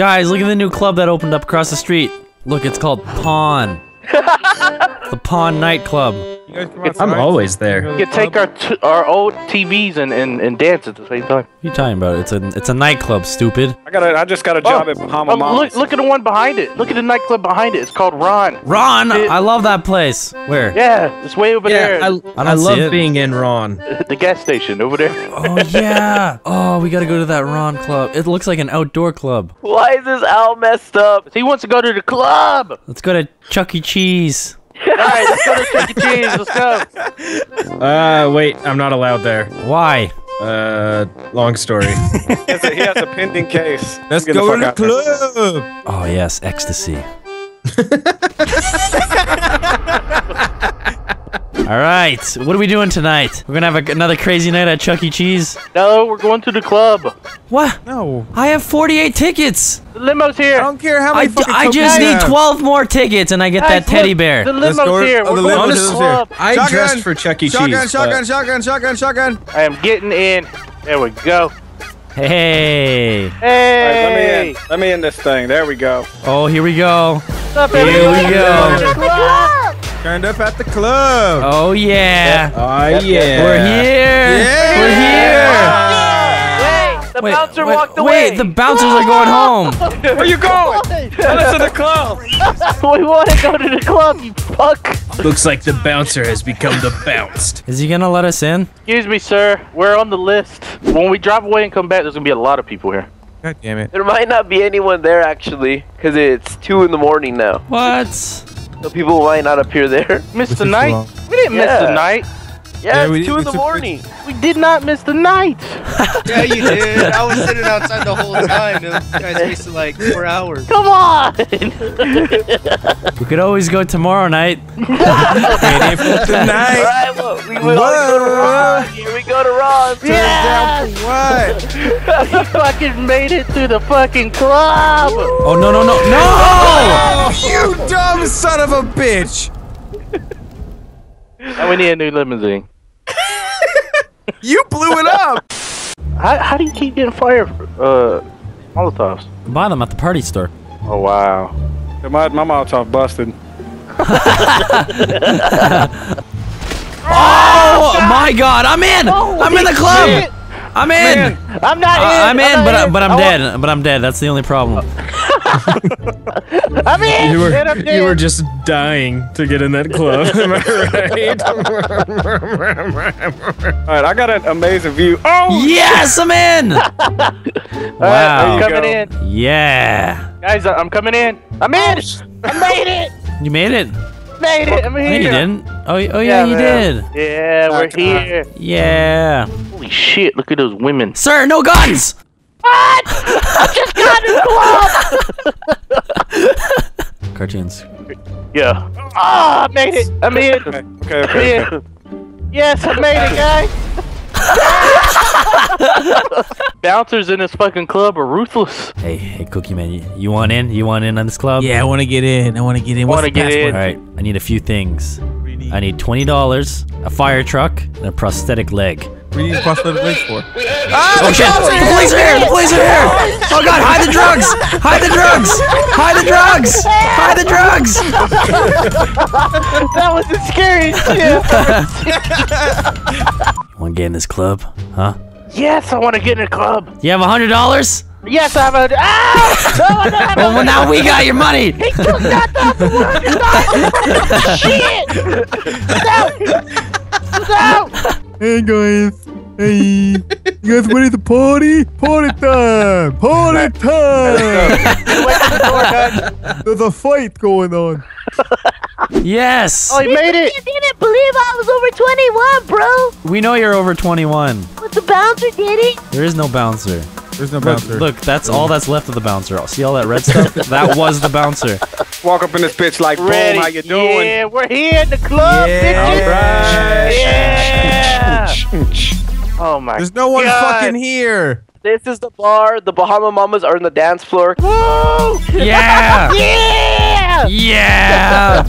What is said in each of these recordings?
Guys, look at the new club that opened up across the street. Look, it's called Pawn. The Pawn nightclub. I'm always there. You take our old TVs and dance at the same time. What are you talking about? It's a nightclub, stupid. I just got a job at Bahama Mamas. Look at the one behind it. Look at the nightclub behind it. It's called Ron. Ron, I love that place. Where? Yeah, it's way over there. I love being in Ron. The gas station over there. Oh yeah. Oh, we gotta go to that Ron club. It looks like an outdoor club. Why is this owl messed up? He wants to go to the club. Let's go to Chuck E. Cheese. Alright, let's go to Tricky Teens, let's go! Wait, I'm not allowed there. Why? Long story. He has a pending case. Let's go to the club! Oh yes, ecstasy. Alright, what are we doing tonight? We're gonna have another crazy night at Chuck E. Cheese? No, we're going to the club. What? No. I have 48 tickets! The limo's here! I don't care how many fucking I just need 12 more tickets and I get that teddy bear. The limo's here! We're going to the club! I dressed for Chuck E. Cheese. Shotgun! I am getting in. There we go. Hey! Hey! Right, let me in this thing. There we go. Oh, here we go. Here we go. Turned up at the club. Oh yeah. Oh yeah. We're here. Yeah. We're here. Hey, the bouncer walked away. Wait, the bouncers are going home. Where you going? Tell us to the club. We want to go to the club, you fuck. Looks like the bouncer has become the bounced. Is he gonna let us in? Excuse me, sir. We're on the list. When we drive away and come back, there's gonna be a lot of people here. God damn it. There might not be anyone there actually, because it's 2 in the morning now. What? So people might not appear there. Missed the night? We didn't miss the night. Yeah, it's 2 in the morning. We did not miss the night. Yeah, you did. I was sitting outside the whole time. You guys wasted like 4 hours. Come on! We could always go tomorrow night. Waiting for tonight. All right, well, we will go to Ron. Here we go to Ron. Yeah! What? You fucking made it through the fucking club. Oh, no. Oh, you dumb son of a bitch. And we need a new limousine. You blew it up! How do you keep getting fire Molotovs? Buy them at the party store. Oh, wow. My Molotov busted. Oh, my God! I'm in! Holy I'm in the club! Shit. I'm in! Man, I'm not in! I'm in, but I'm dead. But I'm dead. That's the only problem. I'm in! You were just dying to get in that club. Am I right? Alright, I got an amazing view. Oh! Yes, I'm in! Wow. I'm coming in. Yeah. Guys, I'm coming in. I'm in! I made it! You made it? Made it! I'm here! No, you didn't. Oh yeah, you did. Yeah, we're here. Yeah. Holy shit, look at those women. Sir, no guns! What? I just got in the club! Cartoonz. Yeah. Ah, I made it! I'm in! Okay. Yes, I made it, guys! Bouncers in this fucking club are ruthless. Hey, Cookie Man, you want in? You want in on this club? Yeah, I want to get in. What's the passport? All right, I need a fefew things. I need $20, a fire truck, and a prosthetic leg. We need a prosthetic leg for. Oh shit! The police are here! The police are here! Oh god! Hide the drugs! Hide the drugs! Hide the drugs! Hide the drugs! That was the scariest shit. Want to get in this club? Huh? Yes, I want to get in a club. You have $100? Yes, I have $100. Ah! No, well, now we got your money. He took that off the $100. Shit! No! Hey guys, you guys ready to party? Party time! There's a fight going on. Yes! Oh, he made it! You didn't believe I was over 21, bro! We know you're over 21. But the bouncer did it? There is no bouncer. There's no bouncer. Look, that's all that's left of the bouncer. See all that red stuff? That was the bouncer. Walk up in this bitch like, boom, how you doing? Yeah, we're here in the club, bitches! Yeah! Oh my god. There's no one fucking here! This is the bar. The Bahama Mamas are in the dance floor. Woo! Yeah! Yeah!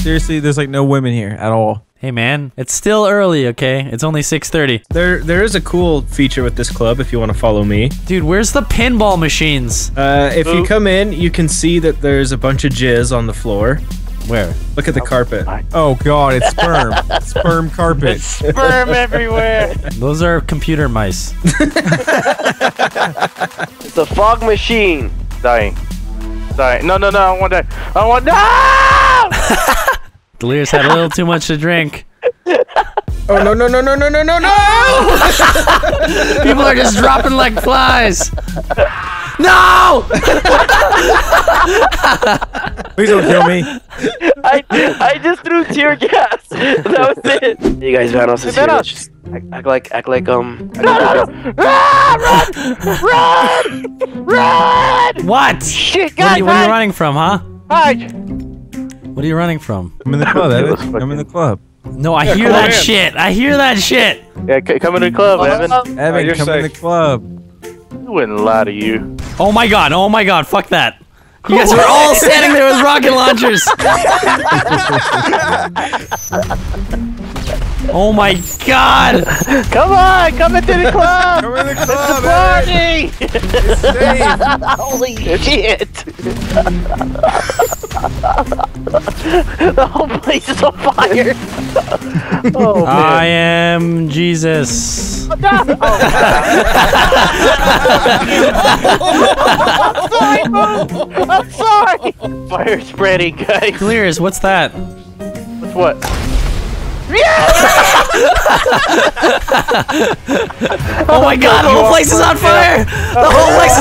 Seriously, there's like no women here at all. Hey man, it's still early, okay? It's only 6:30. There is a cool feature with this club if you want to follow me. Dude, where's the pinball machines? If you come in, you can see that there's a bunch of jizz on the floor. Where? Look at the carpet. Oh god, it's sperm. Sperm carpet. It's sperm everywhere. Those are computer mice. It's a fog machine. Dying. Dying. No, no, no, I want to die. I want no! Delirious had a little too much to drink. Oh no no no no no no no no! People are just dropping like flies. No! Please don't kill me. I just threw tear gas. That was it. You guys, Vanos is here. Act like Run! Run! What? Shit, guys! What are you running from, huh? Hide! What are you running from? I'm in the club, I'm in the club. No, I hear that shit. I hear that shit. Yeah, come in the club, Evan. Evan, come in the club. I wouldn't lie to you. Oh my god, fuck that. You guys were all standing there with rocket launchers. Oh my god. Come on, come into the club. Come in the club, Evan. It's a party. Holy shit. The whole place is on fire. Oh, man. I am Jesus. Oh, I'm sorry. Fire spreading, guys. Delirious, what's that? What's what? Oh my god, the whole place is on fire. The whole place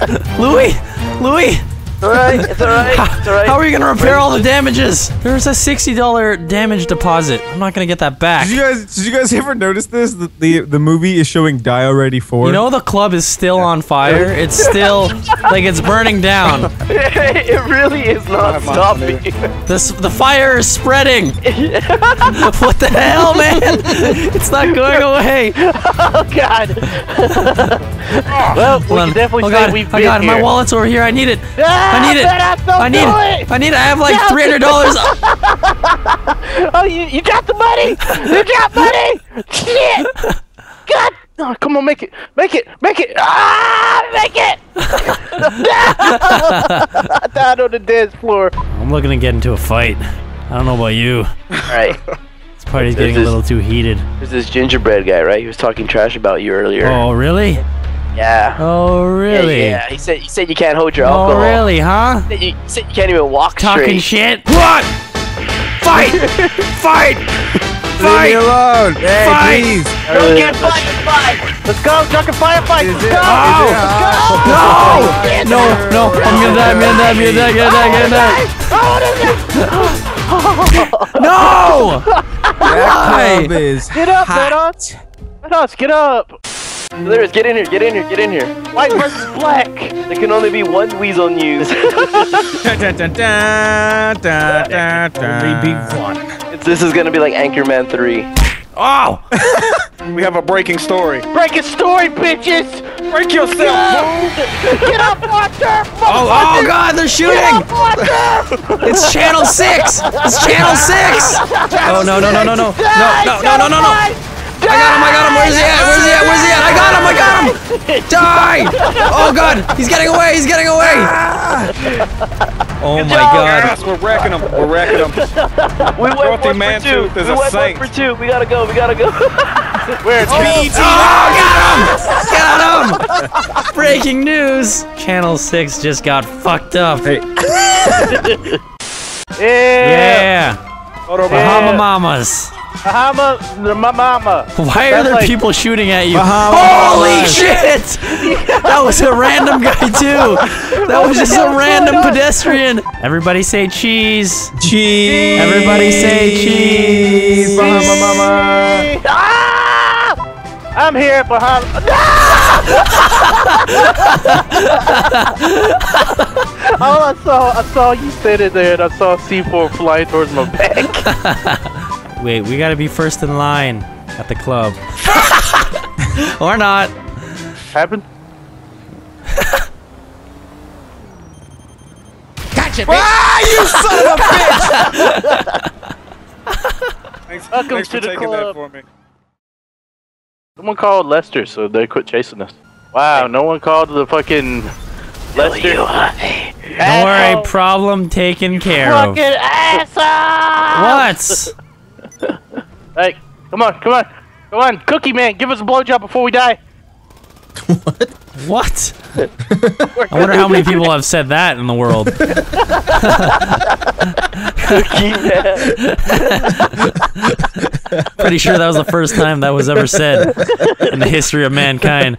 is on fire. Lui, Lui. It's alright, it's alright, it's alright. How are you gonna repair all the damages? There's a $60 damage deposit. I'm not gonna get that back. Did you guys ever notice this? That the movie is showing Die Already 4. You know the club is still on fire. It's still, like it's burning down. It really is not stopping. The fire is spreading. What the hell, man? It's not going away. Oh god. Well, we can definitely say we've been here. Oh god, my wallet's over here, I need it. I need it. I need it. I have like $300. Oh, you dropped the money. You dropped money. Shit. God. Oh, come on, make it. Make it. Make it. Ah, make it. I died on the dance floor. I'm looking to get into a fight. I don't know about you. All right. This party's getting a little too heated. There's this gingerbread guy, right? He was talking trash about you earlier. Oh, really? Yeah. Oh really? Yeah. He said you can't hold your alcohol. Oh really? Huh? He said you can't even walk straight. Talking shit. What? Fight! Fight! Fight! Leave me alone! Hey, fight! Please. Don't get fight! Let's go! Chuck and firefight! Let's go! Let's go! No! No! I'm gonna die! No! That club is hot. Get up, Venos! Venos, get up! Delirious, get in here, get in here, get in here. White versus black. There can only be one weasel news. Only be one. This is gonna be like Anchorman 3. Oh! We have a breaking story. Breaking story, bitches! Break yourself! Get up, Walter! Oh god, they're shooting! Get up, Walter! It's Channel 6! It's Channel 6! Oh no, no, no, no, no. No. I got him, where's he at? I got him! Die! Oh god, he's getting away! Oh my god. Yes, we're wrecking him. We went one for two, we gotta go. Where's BT? Oh, got him! Breaking news! Channel 6 just got fucked up. Hey. Yeah! Bahama Mamas. Bahama Mama. Why are there people shooting at you? Holy shit! That was a random guy too. That was just a random pedestrian. Everybody say cheese. Cheese. Everybody say cheese. Bahama Mama. Ah! I'm here at Bahama. No! All I saw you standing there, and I saw C4 flying towards my back. Wait, we gotta be first in line at the club. Or not. Happened? Gotcha, bitch! Ah, you son of a bitch! Welcome to the club. For me. Someone called Lester, so they quit chasing us. Wow, no one called the fucking Lester. Don't worry, problem taken care of. Fucking assholes! What? Hey, come on, come on, come on, Cookie Man, give us a blowjob before we die. What? What? I wonder how many people have said that in the world. Pretty sure that was the first time that was ever said in the history of mankind.